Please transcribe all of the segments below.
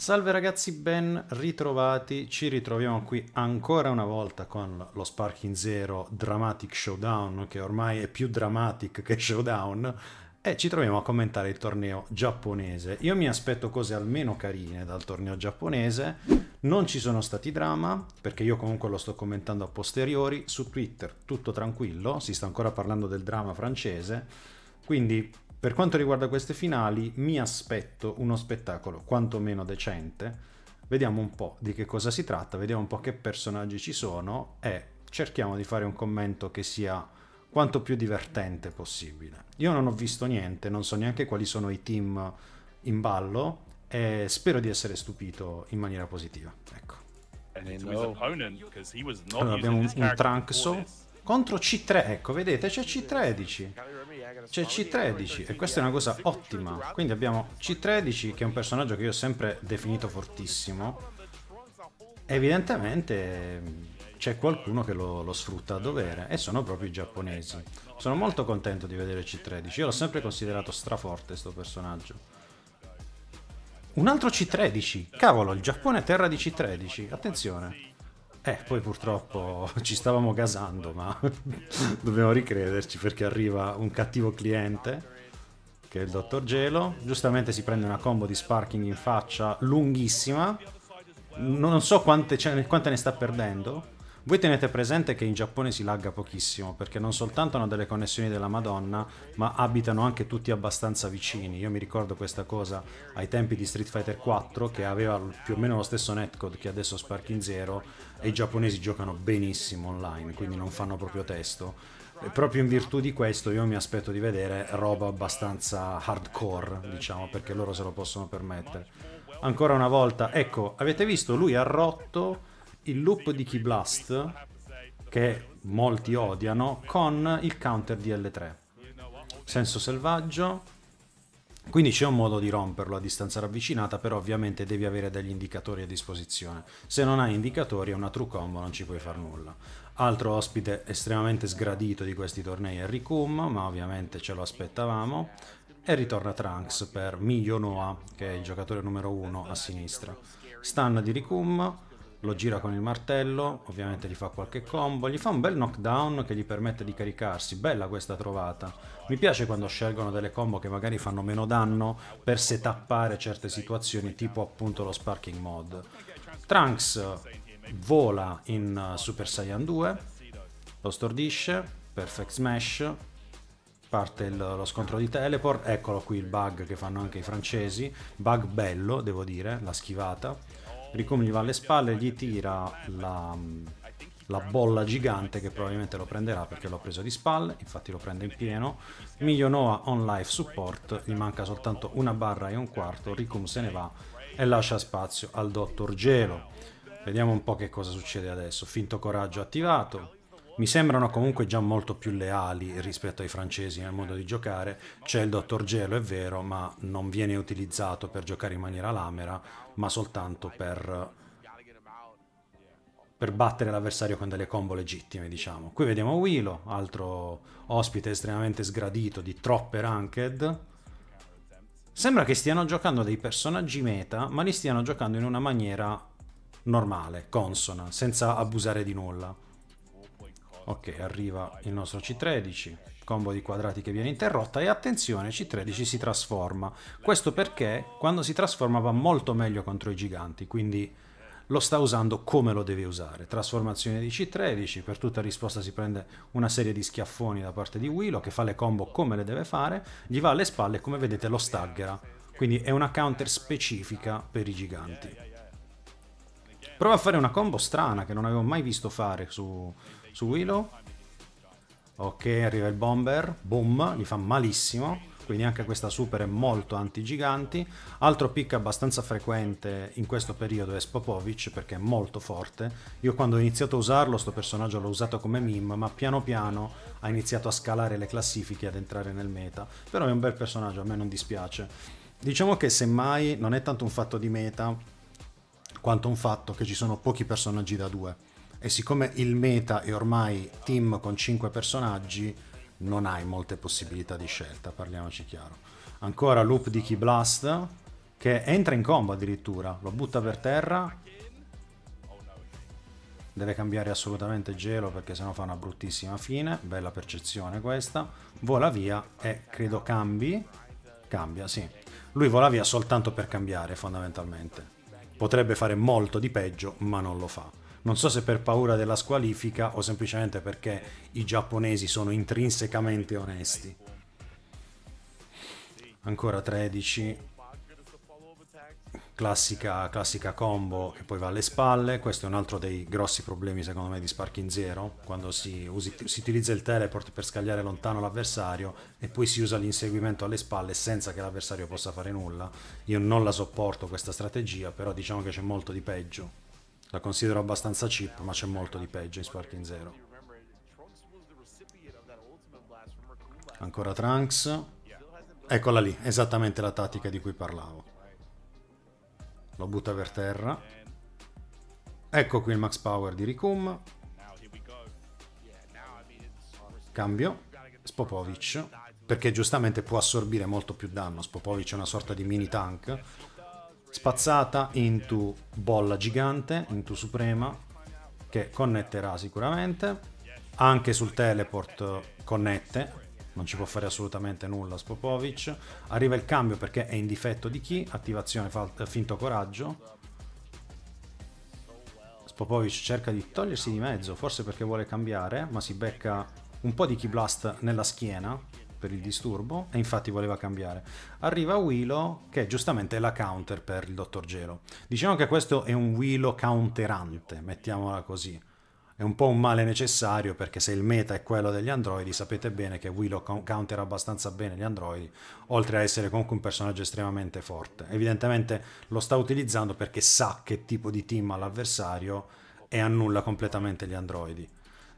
Salve ragazzi, ben ritrovati, ci ritroviamo qui ancora una volta con lo Sparking Zero Dramatic Showdown, che ormai è più dramatic che showdown, e ci troviamo a commentare il torneo giapponese. Io mi aspetto cose almeno carine dal torneo giapponese, non ci sono stati drama, perché io comunque lo sto commentando a posteriori, su Twitter tutto tranquillo, si sta ancora parlando del drama francese, quindi... Per quanto riguarda queste finali, mi aspetto uno spettacolo quantomeno decente. Vediamo un po' di che cosa si tratta, vediamo un po' che personaggi ci sono e cerchiamo di fare un commento che sia quanto più divertente possibile. Io non ho visto niente, non so neanche quali sono i team in ballo e spero di essere stupito in maniera positiva. Ecco. Allora, abbiamo un Trunxo contro C3, ecco, vedete, c'è C13. C'è C13 e questa è una cosa ottima, quindi abbiamo C13 che è un personaggio che io ho sempre definito fortissimo, evidentemente c'è qualcuno che lo sfrutta a dovere e sono proprio i giapponesi. Sono molto contento di vedere C13, io l'ho sempre considerato straforte sto personaggio. Un altro C13, cavolo, il Giappone è terra di C13, attenzione. Poi purtroppo ci stavamo gasando, ma dobbiamo ricrederci perché arriva un cattivo cliente che è il Dottor Gelo. Giustamente si prende una combo di Sparking in faccia lunghissima, non so quante ne sta perdendo. Voi tenete presente che in Giappone si lagga pochissimo, perché non soltanto hanno delle connessioni della Madonna, ma abitano anche tutti abbastanza vicini. Io mi ricordo questa cosa ai tempi di Street Fighter 4, che aveva più o meno lo stesso netcode che adesso Sparking Zero, e i giapponesi giocano benissimo online, quindi non fanno proprio testo. E proprio in virtù di questo io mi aspetto di vedere roba abbastanza hardcore, diciamo, perché loro se lo possono permettere. Ancora una volta, ecco, avete visto? Lui ha rotto il loop di Key Blast, che molti odiano, con il counter di L3. Senso selvaggio, quindi c'è un modo di romperlo a distanza ravvicinata, però ovviamente devi avere degli indicatori a disposizione. Se non hai indicatori è una true combo, non ci puoi far nulla. Altro ospite estremamente sgradito di questi tornei è Rikkum, ma ovviamente ce lo aspettavamo, e ritorna Trunks per Miyonoha, che è il giocatore numero 1 a sinistra. Stun di Rikkum, lo gira con il martello, ovviamente gli fa qualche combo, gli fa un bel knockdown che gli permette di caricarsi. Bella questa trovata, mi piace quando scelgono delle combo che magari fanno meno danno per setappare certe situazioni, tipo appunto lo Sparking Mod. Trunks vola in Super Saiyan 2, lo stordisce, perfect smash, parte lo scontro di teleport, eccolo qui il bug che fanno anche i francesi, bug bello devo dire, la schivata. Rikkum gli va alle spalle, gli tira la bolla gigante che probabilmente lo prenderà perché l'ho preso di spalle, infatti lo prende in pieno. Miyonoha on life support, gli manca soltanto una barra e un quarto, Rikkum se ne va e lascia spazio al Dottor Gelo. Vediamo un po' che cosa succede adesso. Finto coraggio attivato. Mi sembrano comunque già molto più leali rispetto ai francesi nel modo di giocare. C'è il Dottor Gelo, è vero, ma non viene utilizzato per giocare in maniera lamera, ma soltanto per battere l'avversario con delle combo legittime, diciamo. Qui vediamo Willow, altro ospite estremamente sgradito di troppe ranked. Sembra che stiano giocando dei personaggi meta, ma li stiano giocando in una maniera normale, consona, senza abusare di nulla. Ok, arriva il nostro C13, combo di quadrati che viene interrotta e attenzione, C13 si trasforma. Questo perché quando si trasforma va molto meglio contro i giganti, quindi lo sta usando come lo deve usare. Trasformazione di C13, per tutta risposta si prende una serie di schiaffoni da parte di Willow che fa le combo come le deve fare, gli va alle spalle e come vedete lo staggera, quindi è una counter specifica per i giganti. Prova a fare una combo strana che non avevo mai visto fare su Willow. Ok, arriva il bomber, boom, gli fa malissimo, quindi anche questa super è molto anti-giganti. Altro pick abbastanza frequente in questo periodo è Spopovich, perché è molto forte. Io quando ho iniziato a usarlo, sto personaggio l'ho usato come meme, ma piano piano ha iniziato a scalare le classifiche, ad entrare nel meta, però è un bel personaggio, a me non dispiace. Diciamo che semmai non è tanto un fatto di meta, quanto un fatto che ci sono pochi personaggi da due. E siccome il meta è ormai team con 5 personaggi, non hai molte possibilità di scelta, parliamoci chiaro. Ancora loop di Key Blast, che entra in combo addirittura, lo butta per terra. Deve cambiare assolutamente gelo perché sennò fa una bruttissima fine. Bella percezione questa. Vola via e credo cambi. Cambia, sì. Lui vola via soltanto per cambiare fondamentalmente. Potrebbe fare molto di peggio ma non lo fa. Non so se per paura della squalifica o semplicemente perché i giapponesi sono intrinsecamente onesti. Ancora 13. Classica combo che poi va alle spalle. Questo è un altro dei grossi problemi secondo me di Sparking Zero, quando si utilizza il teleport per scagliare lontano l'avversario e poi si usa l'inseguimento alle spalle senza che l'avversario possa fare nulla. Io non la sopporto questa strategia, però diciamo che c'è molto di peggio. La considero abbastanza cheap, ma c'è molto di peggio in Sparking Zero. Ancora Trunks. Eccola lì, esattamente la tattica di cui parlavo. Lo butta per terra. Ecco qui il max power di Ricum. Cambio. Spopovic. Perché giustamente può assorbire molto più danno. Spopovic è una sorta di mini tank. Spazzata into bolla gigante, into suprema, che connetterà sicuramente. Anche sul teleport connette. Non ci può fare assolutamente nulla Spopovic. Arriva il cambio perché è in difetto di chi? Attivazione finto coraggio. Spopovic cerca di togliersi di mezzo, forse perché vuole cambiare, ma si becca un po' di Ki Blast nella schiena per il disturbo e infatti voleva cambiare. Arriva Willow, che giustamente è la counter per il Dottor Gelo. Diciamo che questo è un Willow counterante, mettiamola così. È un po' un male necessario perché se il meta è quello degli androidi sapete bene che Willow countera abbastanza bene gli androidi, oltre a essere comunque un personaggio estremamente forte. Evidentemente lo sta utilizzando perché sa che tipo di team ha l'avversario e annulla completamente gli androidi.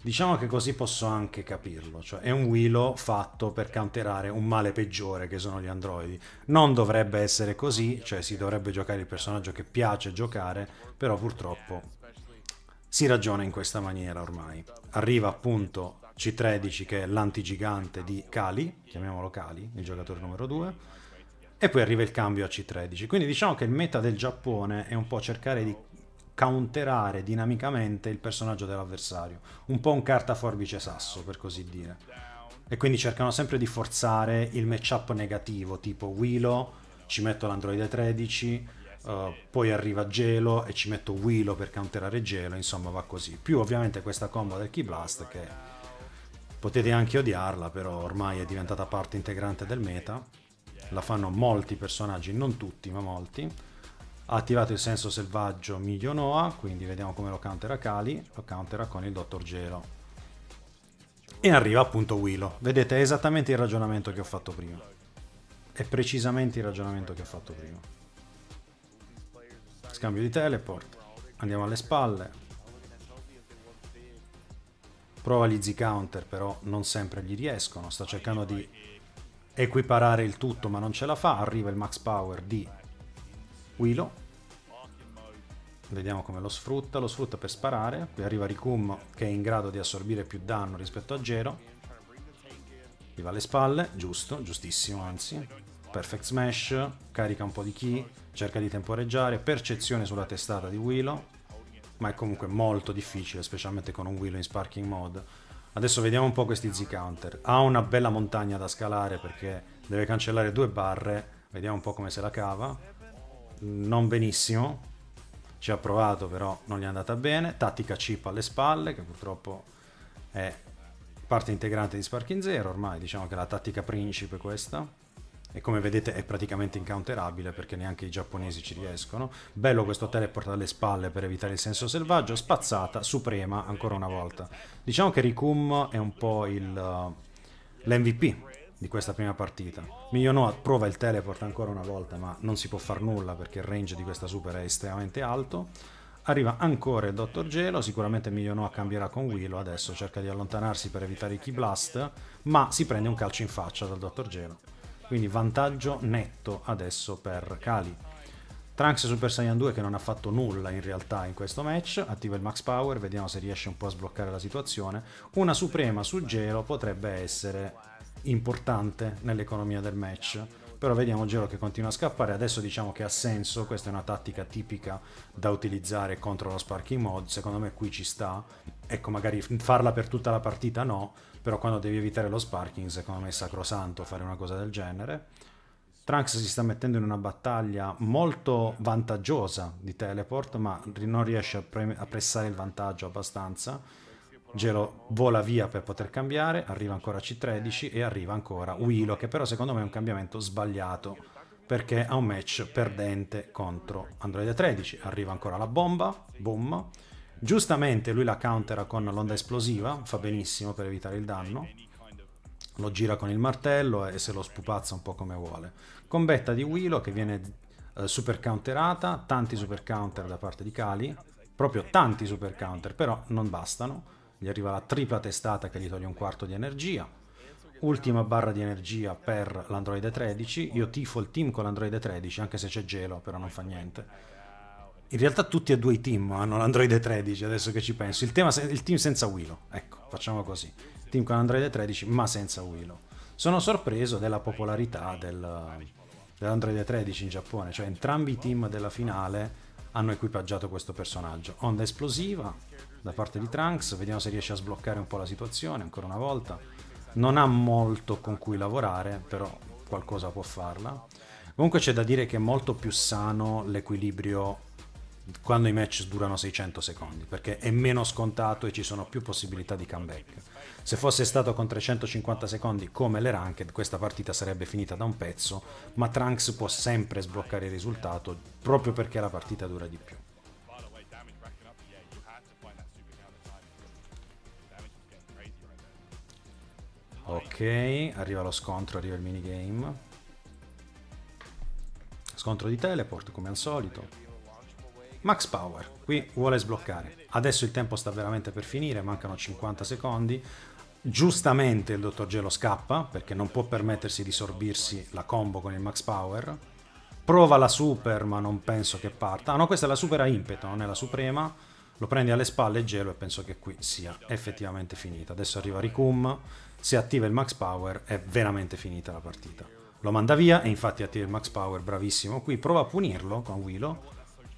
Diciamo che così posso anche capirlo, cioè è un Willow fatto per counterare un male peggiore che sono gli androidi. Non dovrebbe essere così, cioè si dovrebbe giocare il personaggio che piace giocare, però purtroppo si ragiona in questa maniera ormai. Arriva appunto C13 che è l'antigigante di Kali, chiamiamolo Kali, il giocatore numero 2, e poi arriva il cambio a C13. Quindi diciamo che il meta del Giappone è un po' cercare di counterare dinamicamente il personaggio dell'avversario, un po' un carta forbice sasso per così dire. E quindi cercano sempre di forzare il matchup negativo, tipo Willow, ci metto l'androide 13, poi arriva Gelo e ci metto Willow per counterare Gelo, insomma va così. Più ovviamente questa combo del Ki Blast che potete anche odiarla, però ormai è diventata parte integrante del meta. La fanno molti personaggi, non tutti ma molti. Ha attivato il senso selvaggio Miglionoa, quindi vediamo come lo countera Kali, lo countera con il Dottor Gelo. E arriva appunto Willow. Vedete, è esattamente il ragionamento che ho fatto prima. È precisamente il ragionamento che ho fatto prima. Scambio di teleport, andiamo alle spalle, prova gli Z-counter però non sempre gli riescono, sta cercando di equiparare il tutto ma non ce la fa, arriva il max power di Willow, vediamo come lo sfrutta per sparare, qui arriva Ricum che è in grado di assorbire più danno rispetto a Gero, gli va alle spalle, giusto, giustissimo anzi. Perfect Smash, carica un po' di Ki, cerca di temporeggiare, percezione sulla testata di Willow, ma è comunque molto difficile, specialmente con un Willow in Sparking Mode. Adesso vediamo un po' questi Z-Counter. Ha una bella montagna da scalare perché deve cancellare 2 barre, vediamo un po' come se la cava. Non benissimo, ci ha provato però non gli è andata bene. Tattica chip alle spalle, che purtroppo è parte integrante di Sparking Zero, ormai diciamo che è la tattica principe questa. E come vedete è praticamente incounterabile perché neanche i giapponesi ci riescono. Bello questo teleport alle spalle per evitare il senso selvaggio. Spazzata, suprema, ancora una volta. Diciamo che Ricum è un po' l'MVP di questa prima partita. Miglionoa prova il teleport ancora una volta ma non si può far nulla perché il range di questa super è estremamente alto. Arriva ancora il Dottor Gelo, sicuramente Miglionoa cambierà con Willow, adesso cerca di allontanarsi per evitare i Ki Blast, ma si prende un calcio in faccia dal Dottor Gelo. Quindi vantaggio netto adesso per Kali. Trunks Super Saiyan 2 che non ha fatto nulla in realtà in questo match. Attiva il Max Power, vediamo se riesce un po' a sbloccare la situazione. Una Suprema su Gelo potrebbe essere importante nell'economia del match. però vediamo Gero che continua a scappare. Adesso diciamo che ha senso, questa è una tattica tipica da utilizzare contro lo Sparking Mod, secondo me qui ci sta, ecco, magari farla per tutta la partita no, però quando devi evitare lo Sparking secondo me è sacrosanto fare una cosa del genere. Trunks si sta mettendo in una battaglia molto vantaggiosa di teleport, ma non riesce a pressare il vantaggio abbastanza. Gelo vola via per poter cambiare, arriva ancora C13 e arriva ancora Willow, che però secondo me è un cambiamento sbagliato perché ha un match perdente contro Android 13. Arriva ancora la bomba, boom. Giustamente lui la countera con l'onda esplosiva, fa benissimo per evitare il danno. Lo gira con il martello e se lo spupazza un po' come vuole. Combetta di Willow che viene super counterata, tanti super counter da parte di Kali, proprio tanti super counter, però non bastano. Gli arriva la tripla testata che gli toglie un quarto di energia. Ultima barra di energia per l'Android 13. Io tifo il team con l'Android 13, anche se c'è Gelo, però non fa niente. In realtà tutti e due i team hanno l'Android 13, adesso che ci penso. Il team senza Willow, ecco, facciamo così. Team con l'Android 13, ma senza Willow. Sono sorpreso della popolarità dell'Android 13 in Giappone, cioè entrambi i team della finale hanno equipaggiato questo personaggio. Onda esplosiva da parte di Trunks, vediamo se riesce a sbloccare un po' la situazione, ancora una volta. Non ha molto con cui lavorare, però qualcosa può farla. Comunque c'è da dire che è molto più sano l'equilibrio quando i match durano 600 secondi, perché è meno scontato e ci sono più possibilità di comeback. Se fosse stato con 350 secondi come le ranked, questa partita sarebbe finita da un pezzo, ma Trunks può sempre sbloccare il risultato proprio perché la partita dura di più. Ok, arriva lo scontro, arriva il minigame. Scontro di teleport, come al solito. Max Power, qui vuole sbloccare. Adesso il tempo sta veramente per finire, mancano 50 secondi. Giustamente il Dottor Gelo scappa, perché non può permettersi di sorbirsi la combo con il Max Power. Prova la super, ma non penso che parta. Ah no, questa è la super a impeto, non è la suprema. Lo prende alle spalle Gelo e penso che qui sia effettivamente finita. Adesso arriva Ricum. Se attiva il Max Power è veramente finita la partita. Lo manda via e infatti attiva il Max Power, bravissimo. Qui prova a punirlo con Willow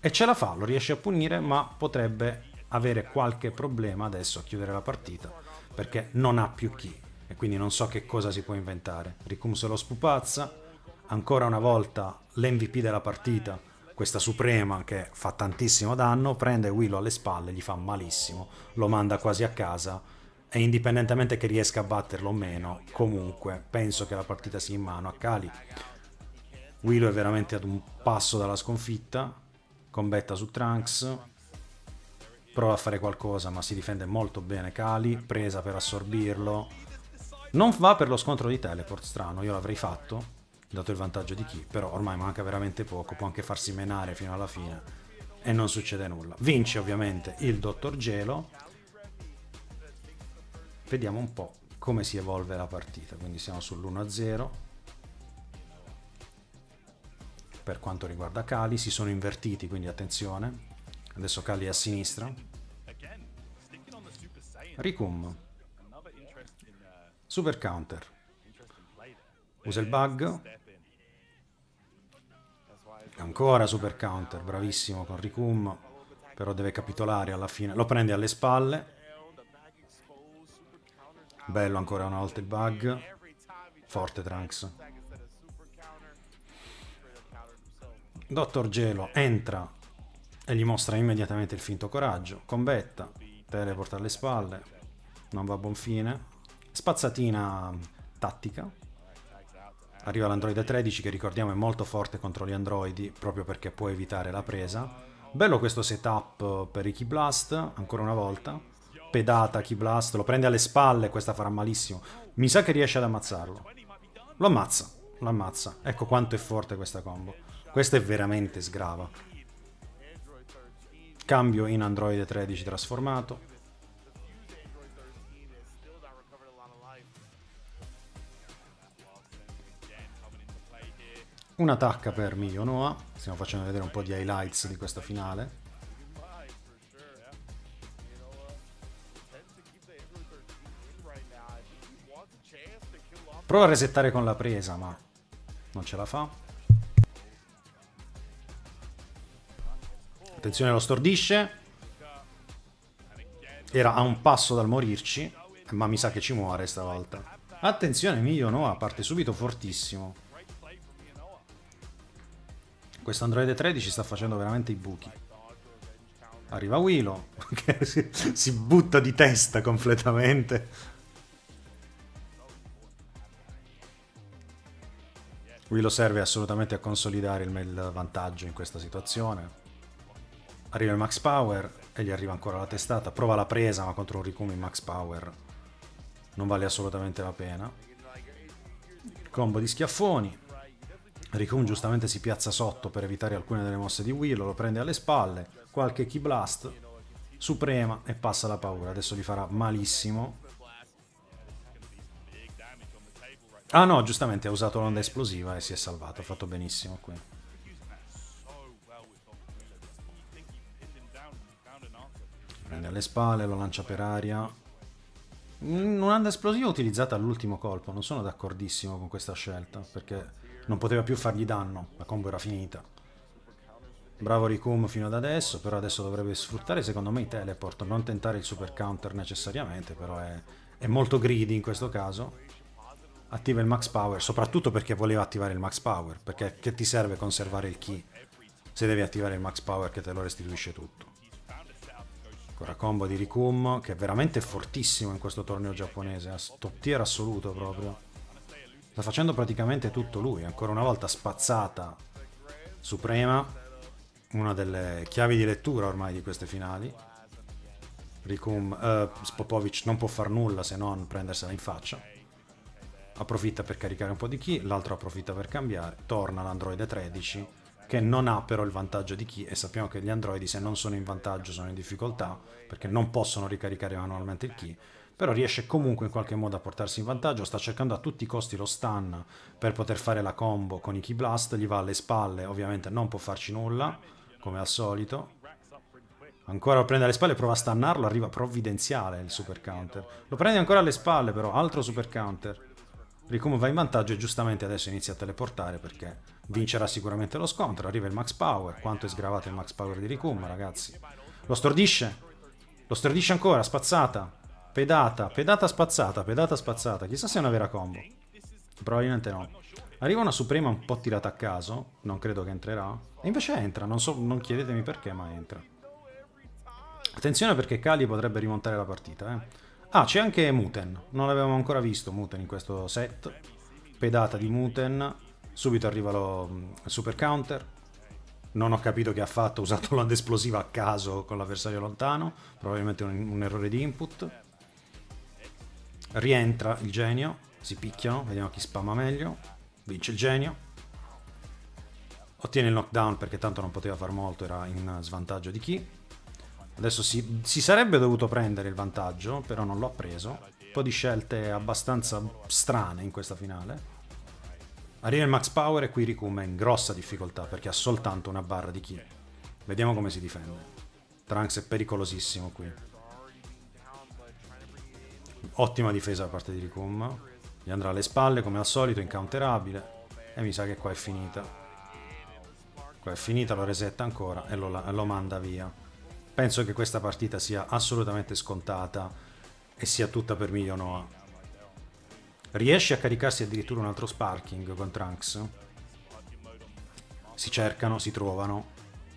e ce la fa, lo riesce a punire, ma potrebbe avere qualche problema adesso a chiudere la partita perché non ha più chi e quindi non so che cosa si può inventare. Ricum se lo spupazza, ancora una volta l'MVP della partita, questa suprema che fa tantissimo danno, prende Willow alle spalle, gli fa malissimo, lo manda quasi a casa. E indipendentemente che riesca a batterlo o meno, comunque penso che la partita sia in mano a Kali. Willow è veramente ad un passo dalla sconfitta, combetta su Trunks, prova a fare qualcosa ma si difende molto bene Kali, presa per assorbirlo. Non va per lo scontro di teleport, strano, io l'avrei fatto, dato il vantaggio di chi, però ormai manca veramente poco, può anche farsi menare fino alla fine e non succede nulla. Vince ovviamente il Dottor Gelo. Vediamo un po' come si evolve la partita, quindi siamo sull'1-0 per quanto riguarda Kali, si sono invertiti quindi attenzione, adesso Kali è a sinistra, Ricum, super counter, usa il bug, ancora super counter, bravissimo con Ricum, però deve capitolare alla fine, lo prende alle spalle. Bello ancora una volta il bug, forte Trunks. Dottor Gelo entra e gli mostra immediatamente il finto coraggio, combetta, teleport alle spalle, non va a buon fine, spazzatina tattica, arriva l'Android 13 che ricordiamo è molto forte contro gli androidi proprio perché può evitare la presa. Bello questo setup per i Ki Blast, ancora una volta. Pedata Ki Blast, lo prende alle spalle, questa farà malissimo, mi sa che riesce ad ammazzarlo, lo ammazza, lo ammazza. Ecco quanto è forte questa combo, questa è veramente sgrava. Cambio in Android 13 trasformato, un'attacca per Miyo Noa, stiamo facendo vedere un po' di highlights di questa finale. Prova a resettare con la presa, ma non ce la fa. Attenzione, lo stordisce. Era a un passo dal morirci, ma mi sa che ci muore stavolta. Attenzione, Miyu Noa parte subito fortissimo. Questo androide 13 sta facendo veramente i buchi. Arriva Willow, che si butta di testa completamente. Willow serve assolutamente a consolidare il vantaggio in questa situazione. Arriva il Max Power e gli arriva ancora la testata. Prova la presa, ma contro un Rikumi Max Power non vale assolutamente la pena. Combo di schiaffoni. Rikumi giustamente si piazza sotto per evitare alcune delle mosse di Willow. Lo prende alle spalle. Qualche Key Blast. Suprema e passa la paura. Adesso gli farà malissimo. Ah no, giustamente ha usato l'onda esplosiva e si è salvato. Ha fatto benissimo qui. Prende alle spalle, lo lancia per aria. Un'onda esplosiva utilizzata all'ultimo colpo, non sono d'accordissimo con questa scelta, perché non poteva più fargli danno, la combo era finita. Bravo Rikumi fino ad adesso, però adesso dovrebbe sfruttare secondo me i teleport, non tentare il super counter necessariamente, però è molto greedy in questo caso. Attiva il Max Power, soprattutto perché voleva attivare il Max Power, perché che ti serve conservare il Ki se devi attivare il Max Power che te lo restituisce tutto. Ancora combo di Rikumi, che è veramente fortissimo in questo torneo giapponese, top tier assoluto proprio. Sta facendo praticamente tutto lui, ancora una volta spazzata suprema, una delle chiavi di lettura ormai di queste finali. Rikumi, Popovic non può far nulla se non prendersela in faccia. Approfitta per caricare un po' di Ki, l'altro approfitta per cambiare, torna l'androide 13. Che non ha però il vantaggio di Ki, e sappiamo che gli androidi, se non sono in vantaggio, sono in difficoltà perché non possono ricaricare manualmente il Ki, però riesce comunque in qualche modo a portarsi in vantaggio. Sta cercando a tutti i costi lo stun per poter fare la combo con i Ki Blast, gli va alle spalle, ovviamente non può farci nulla come al solito. Ancora lo prende alle spalle, prova a stannarlo, arriva provvidenziale il super counter, lo prende ancora alle spalle, però altro super counter. Rikumi va in vantaggio e giustamente adesso inizia a teleportare perché vincerà sicuramente lo scontro. Arriva il Max Power, quanto è sgravato il Max Power di Rikumi, ragazzi. Lo stordisce ancora, spazzata, pedata, pedata spazzata, pedata spazzata. Chissà se è una vera combo, probabilmente no. Arriva una Suprema un po' tirata a caso, non credo che entrerà, e invece entra, non so, non chiedetemi perché, ma entra. Attenzione perché Kali potrebbe rimontare la partita, Ah, c'è anche Muten, non l'avevamo ancora visto Muten in questo set. Pedata di Muten, subito arriva lo super counter. Non ho capito che ha fatto, ha usato l'onda esplosiva a caso con l'avversario lontano, probabilmente un errore di input. Rientra il genio, si picchiano, vediamo chi spamma meglio. Vince il genio. Ottiene il knockdown perché tanto non poteva far molto, era in svantaggio di Ki. Adesso si sarebbe dovuto prendere il vantaggio, però non l'ho preso. Un po' di scelte abbastanza strane in questa finale. Arriva il Max Power e qui Rikumi è in grossa difficoltà perché ha soltanto una barra di Ki. Vediamo come si difende. Trunks è pericolosissimo qui. Ottima difesa da parte di Rikumi. Gli andrà alle spalle come al solito, incounterabile. E mi sa che qua è finita. Qua è finita, lo resetta ancora e lo manda via. Penso che questa partita sia assolutamente scontata e sia tutta per Miyu Noa. Riesce a caricarsi addirittura un altro Sparking con Trunks. Si cercano, si trovano,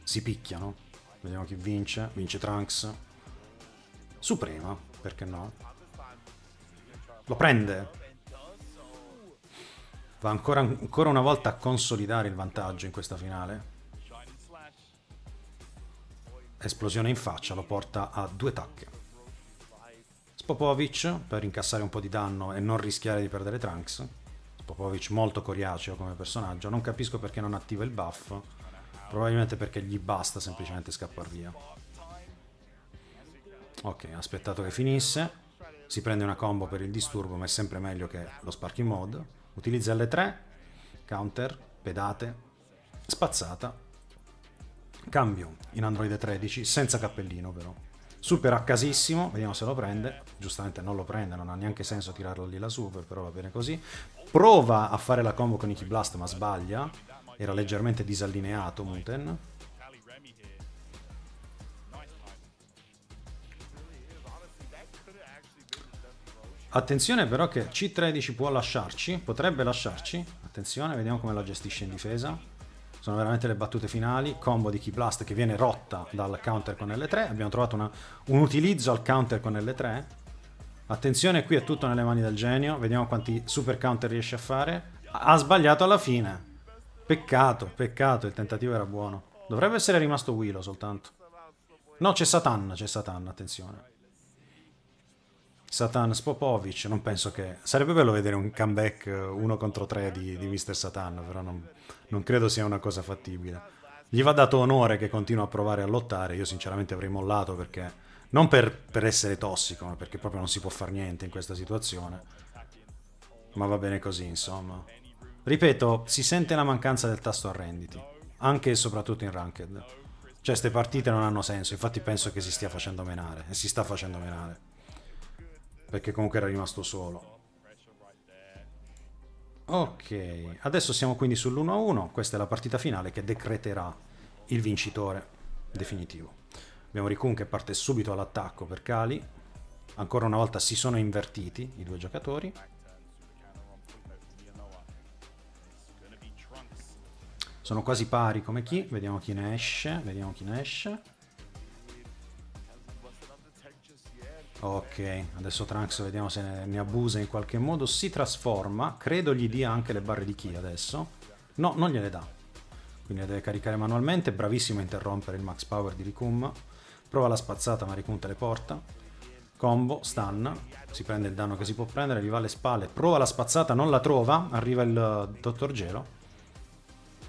si picchiano. Vediamo chi vince. Vince Trunks. Suprema, perché no? Lo prende. Va ancora una volta a consolidare il vantaggio in questa finale. Esplosione in faccia, lo porta a due tacche. Spopovic per incassare un po' di danno e non rischiare di perdere Trunks. Spopovic molto coriaceo come personaggio, non capisco perché non attiva il buff, probabilmente perché gli basta semplicemente scappar via. Ok, ha aspettato che finisse, si prende una combo per il disturbo, ma è sempre meglio che lo Sparking Mode. Utilizza L3, counter, pedate, spazzata. Cambio in androide 13 senza cappellino, però super a casissimo. Vediamo se lo prende. Giustamente non lo prende, non ha neanche senso tirarlo lì la super, però va bene così. prova a fare la combo con Iki Blast ma sbaglia, era leggermente disallineato Muten. Attenzione però che C13 può lasciarci, potrebbe lasciarci, attenzione, vediamo come la gestisce in difesa. Sono veramente le battute finali, combo di Ki Blast che viene rotta dal counter con L3, abbiamo trovato un utilizzo al counter con L3. Attenzione, qui è tutto nelle mani del genio, vediamo quanti super counter riesce a fare. Ha sbagliato alla fine, peccato, peccato, il tentativo era buono. Dovrebbe essere rimasto Willow soltanto. No, c'è Satan, attenzione. Satan Spopovic, non penso che... Sarebbe bello vedere un comeback 1 contro 3 di Mr. Satan, però non credo sia una cosa fattibile. Gli va dato onore che continua a provare a lottare, io sinceramente avrei mollato perché... Non per essere tossico, ma perché proprio non si può fare niente in questa situazione. Ma va bene così, insomma. Ripeto, si sente la mancanza del tasto arrenditi, anche e soprattutto in Ranked. Cioè, ste partite non hanno senso, infatti penso che si stia facendo menare, e si sta facendo menare. Perché comunque era rimasto solo. Ok, adesso siamo quindi sull'1-1, questa è la partita finale che decreterà il vincitore definitivo. Abbiamo Rikun che parte subito all'attacco per Kali, ancora una volta si sono invertiti i due giocatori. Sono quasi pari come chi, vediamo chi ne esce, vediamo chi ne esce. Ok, adesso Trunks vediamo se ne abusa in qualche modo, si trasforma, credo gli dia anche le barre di chi adesso. No, non gliele dà, quindi le deve caricare manualmente, bravissimo a interrompere il max power di Rikun, prova la spazzata ma Rikun teleporta, combo, stun, si prende il danno che si può prendere, gli va alle spalle, prova la spazzata, non la trova, arriva il Dottor Gelo,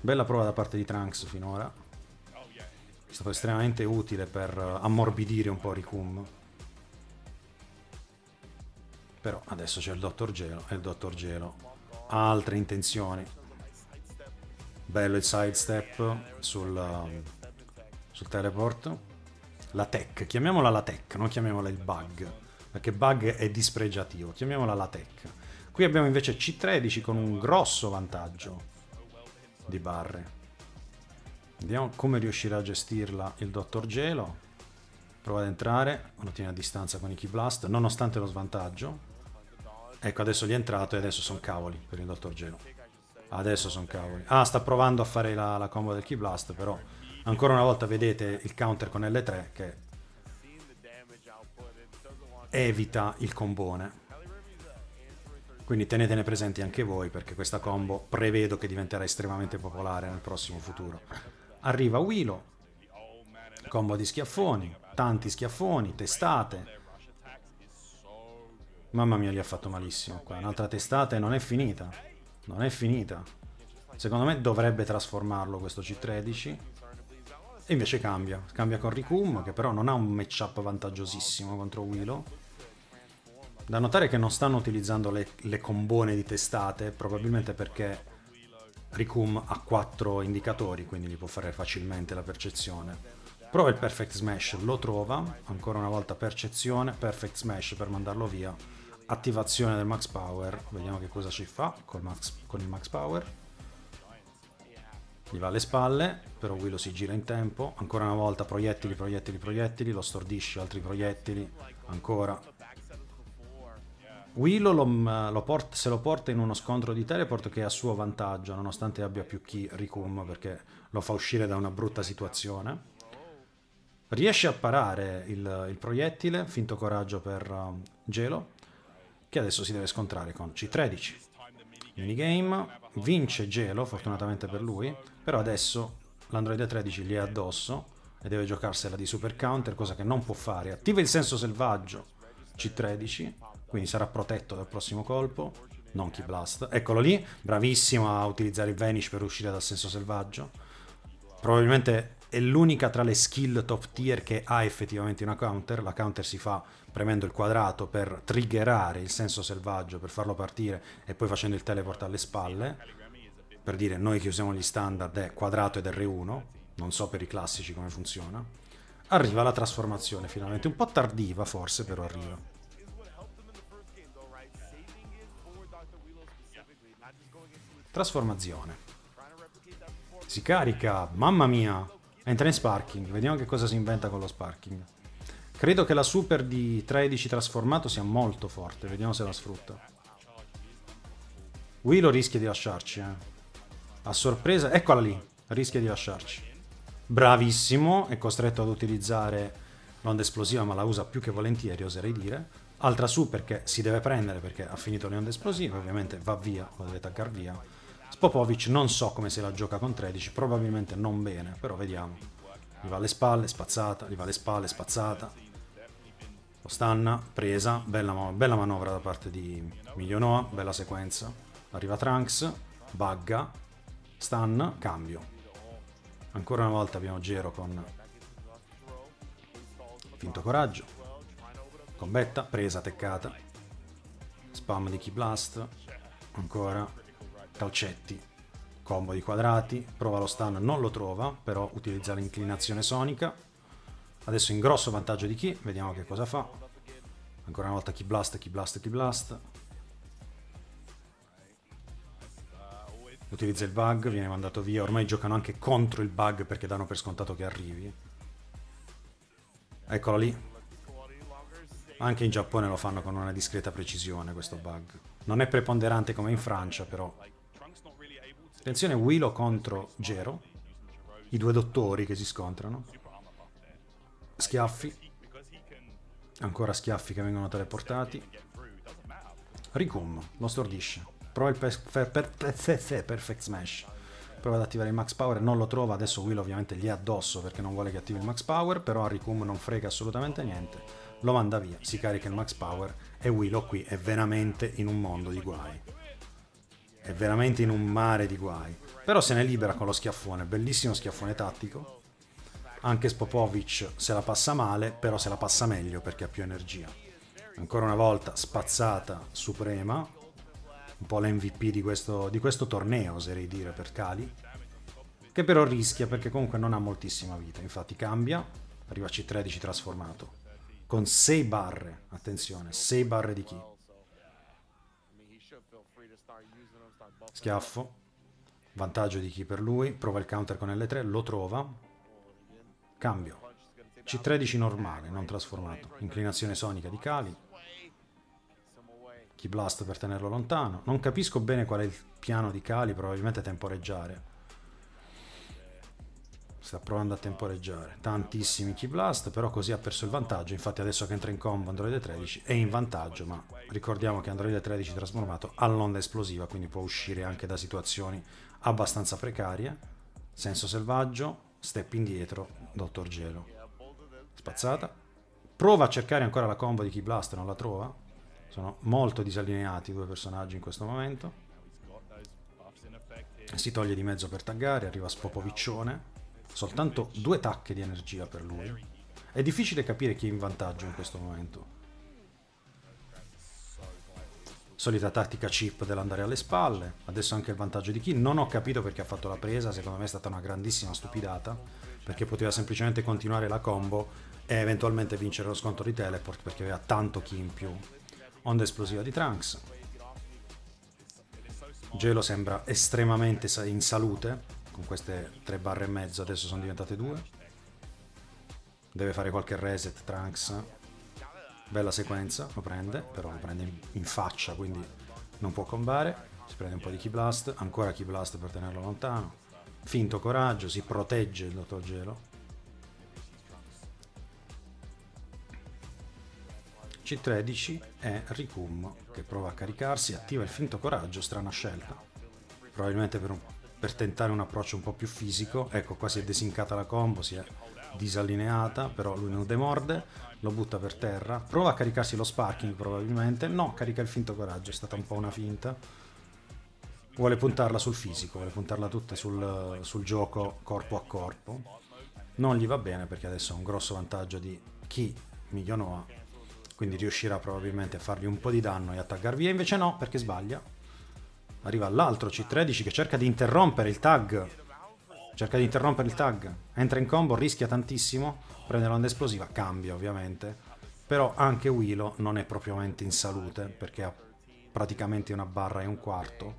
bella prova da parte di Trunks finora, è stato estremamente utile per ammorbidire un po' Rikun. Però adesso c'è il Dottor Gelo e il Dottor Gelo ha altre intenzioni. Bello il sidestep sul teleport. La tech, chiamiamola la tech, non chiamiamola il bug, perché bug è dispregiativo, chiamiamola la tech. Qui abbiamo invece C13 con un grosso vantaggio di barre. Vediamo come riuscirà a gestirla il Dottor Gelo. Prova ad entrare, lo tiene a distanza con Iki Blast, nonostante lo svantaggio. Ecco, adesso gli è entrato e adesso sono cavoli per il Dottor Gelo. Adesso sono cavoli. Ah, sta provando a fare la combo del Ki Blast, però ancora una volta vedete il counter con L3 che evita il combone. Quindi tenetene presenti anche voi, perché questa combo prevedo che diventerà estremamente popolare nel prossimo futuro. Arriva Willow, combo di schiaffoni, tanti schiaffoni, testate. Mamma mia, gli ha fatto malissimo qua. Un'altra testata e non è finita. Non è finita. Secondo me dovrebbe trasformarlo questo C13. E invece cambia. Cambia con Rikun, che però non ha un matchup vantaggiosissimo contro Willow. Da notare che non stanno utilizzando le combone di testate, probabilmente perché Rikun ha 4 indicatori, quindi gli può fare facilmente la percezione. Prova il Perfect Smash, lo trova, ancora una volta percezione, Perfect Smash per mandarlo via, attivazione del Max Power, vediamo che cosa ci fa con il Max Power, gli va alle spalle, però Willow si gira in tempo, ancora una volta proiettili, proiettili, proiettili, lo stordisce, altri proiettili, ancora. Willow se lo porta in uno scontro di teleport che è a suo vantaggio, nonostante abbia più chi Rikun, perché lo fa uscire da una brutta situazione. Riesce a parare il proiettile, finto coraggio per Gelo, che adesso si deve scontrare con C13. Minigame, vince Gelo, fortunatamente per lui, però adesso l'androide 13 gli è addosso e deve giocarsela di super counter, cosa che non può fare. Attiva il senso selvaggio C13, quindi sarà protetto dal prossimo colpo, non Ki Blast. Eccolo lì, bravissimo a utilizzare il Vanish per uscire dal senso selvaggio. Probabilmente... è l'unica tra le skill top tier che ha effettivamente una counter. La counter si fa premendo il quadrato per triggerare il senso selvaggio, per farlo partire e poi facendo il teleport alle spalle. Per dire, noi che usiamo gli standard è quadrato ed R1, non so per i classici come funziona. Arriva la trasformazione finalmente, un po' tardiva forse, però arriva. Trasformazione. Si carica, mamma mia. Entra in sparking, vediamo che cosa si inventa con lo sparking. Credo che la super di 13 trasformato sia molto forte, vediamo se la sfrutta. Willow rischia di lasciarci, A sorpresa, eccola lì, rischia di lasciarci. Bravissimo, è costretto ad utilizzare l'onda esplosiva, ma la usa più che volentieri, oserei dire. Altra super che si deve prendere perché ha finito le onde esplosive, ovviamente va via, lo deve taggare via. Popovic non so come se la gioca con 13, probabilmente non bene, però vediamo. Gli va alle spalle, spazzata, gli va alle spalle, spazzata. Lo stanna, presa, bella manovra da parte di Miglionoa, bella sequenza. Arriva Trunks, bugga, stanna, cambio. Ancora una volta abbiamo Gero con finto coraggio. Combetta, presa, teccata. Spam di Key Blast, ancora. Calcetti, combo di quadrati, prova lo stun, non lo trova, però utilizza l'inclinazione sonica. Adesso in grosso vantaggio di Ki, vediamo che cosa fa. Ancora una volta Ki Blast, Ki Blast, Ki Blast. Utilizza il bug, viene mandato via, ormai giocano anche contro il bug perché danno per scontato che arrivi. Eccola lì. Anche in Giappone lo fanno con una discreta precisione questo bug. Non è preponderante come in Francia, però. Attenzione, Willow contro Gero, i due dottori che si scontrano. Schiaffi, ancora schiaffi che vengono teleportati. Ricum lo stordisce, prova il perfect smash, prova ad attivare il max power, non lo trova. Adesso Willow ovviamente gli è addosso perché non vuole che attivi il max power, però a Ricum non frega assolutamente niente, lo manda via, si carica il max power e Willow qui è veramente in un mondo di guai. È veramente in un mare di guai, però se ne libera con lo schiaffone, bellissimo schiaffone tattico. Anche Spopovic se la passa male, però se la passa meglio perché ha più energia. Ancora una volta spazzata suprema, un po' l'MVP di questo torneo, oserei dire, per Kali, che però rischia perché comunque non ha moltissima vita. Infatti cambia, arriva C13 trasformato, con 6 barre, attenzione, 6 barre di Ki. Schiaffo, vantaggio di Ki per lui, prova il counter con L3, lo trova, cambio, C13 normale, non trasformato, inclinazione sonica di Kali, Ki Blast per tenerlo lontano. Non capisco bene qual è il piano di Kali, probabilmente temporeggiare, sta provando a temporeggiare, tantissimi Ki Blast, però così ha perso il vantaggio. Infatti adesso che entra in combo Android 13 è in vantaggio, ma ricordiamo che Android 13 trasformato ha l'onda esplosiva, quindi può uscire anche da situazioni abbastanza precarie. Senso selvaggio, step indietro, Dottor Gelo, spazzata, prova a cercare ancora la combo di Ki Blast, non la trova. Sono molto disallineati i due personaggi in questo momento. Si toglie di mezzo per taggare, arriva Spopoviccione. Soltanto 2 tacche di energia per lui. È difficile capire chi è in vantaggio in questo momento. Solita tattica chip dell'andare alle spalle. Adesso anche il vantaggio di Ki. Non ho capito perché ha fatto la presa. Secondo me è stata una grandissima stupidata, perché poteva semplicemente continuare la combo e eventualmente vincere lo sconto di teleport, perché aveva tanto Ki in più. Onda esplosiva di Trunks. Gelo sembra estremamente in salute. Con queste 3 barre e mezzo adesso sono diventate 2. Deve fare qualche reset Trunks. Bella sequenza, lo prende, però lo prende in faccia, quindi non può combare. Si prende un po' di Ki Blast, ancora Ki Blast per tenerlo lontano. Finto coraggio, si protegge il Dottor Gelo. C13 è Ricum che prova a caricarsi, attiva il finto coraggio, strana scelta. Probabilmente per tentare un approccio un po' più fisico. Ecco qua si è desincata la combo, si è disallineata, però lui non demorde, lo butta per terra, prova a caricarsi lo sparking probabilmente, no, carica il finto coraggio, è stata un po' una finta, vuole puntarla sul fisico, vuole puntarla tutta sul gioco corpo a corpo, non gli va bene perché adesso ha un grosso vantaggio di Ki Miglionoa, quindi riuscirà probabilmente a fargli un po' di danno e a taggar via, invece no perché sbaglia. Arriva l'altro C13 che cerca di interrompere il tag. Entra in combo, rischia tantissimo. Prende l'onda esplosiva, cambia ovviamente. Però anche Willow non è propriamente in salute, perché ha praticamente una barra e un quarto.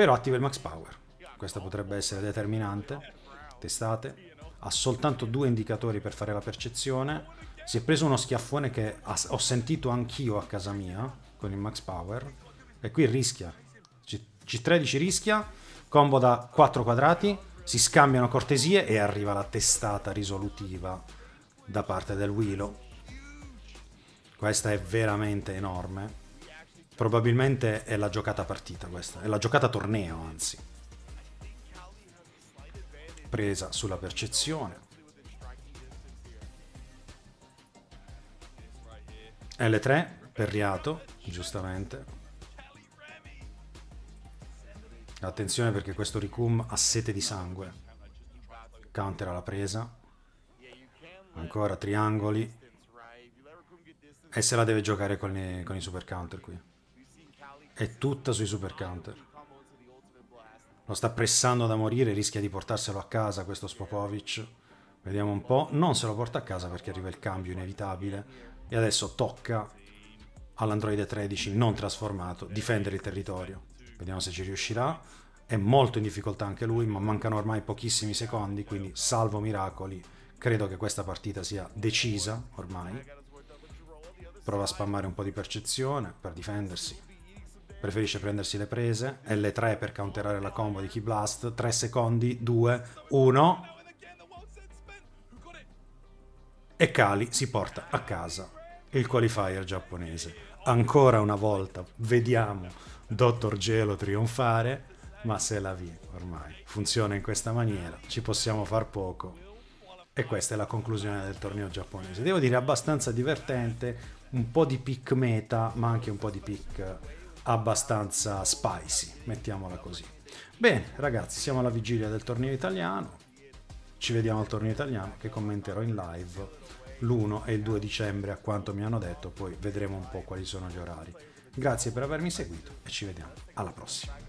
Però attiva il max power. Questa potrebbe essere determinante. Testate. Ha soltanto due indicatori per fare la percezione. Si è preso uno schiaffone che ho sentito anch'io a casa mia con il max power. E qui rischia. C13 rischia. Combo da 4 quadrati. Si scambiano cortesie e arriva la testata risolutiva da parte del Willow. Questa è veramente enorme. Probabilmente è la giocata partita questa. È la giocata torneo, anzi. Presa sulla percezione. L3 per Riato, giustamente. Attenzione perché questo Ricum ha sete di sangue. Countera la presa. Ancora triangoli. E se la deve giocare con i super counter qui. È tutta sui super counter. Lo sta pressando da morire, rischia di portarselo a casa questo Spopovic. Vediamo un po', non se lo porta a casa perché arriva il cambio inevitabile e adesso tocca all'androide 13 non trasformato difendere il territorio. Vediamo se ci riuscirà, è molto in difficoltà anche lui, ma mancano ormai pochissimi secondi, quindi salvo miracoli, credo che questa partita sia decisa ormai. Prova a spammare un po' di percezione per difendersi. Preferisce prendersi le prese, L3 per counterare la combo di Keyblast, 3 secondi, 2, 1 e Kali si porta a casa il qualifier giapponese. Ancora una volta vediamo Dottor Gelo trionfare, ma se la vi ormai funziona in questa maniera, ci possiamo far poco. E questa è la conclusione del torneo giapponese, devo dire abbastanza divertente, un po' di pick meta ma anche un po' di pick abbastanza spicy, mettiamola così. Bene ragazzi, siamo alla vigilia del torneo italiano, ci vediamo al torneo italiano che commenterò in live l'1 e il 2 dicembre a quanto mi hanno detto, poi vedremo un po' quali sono gli orari. Grazie per avermi seguito e ci vediamo alla prossima.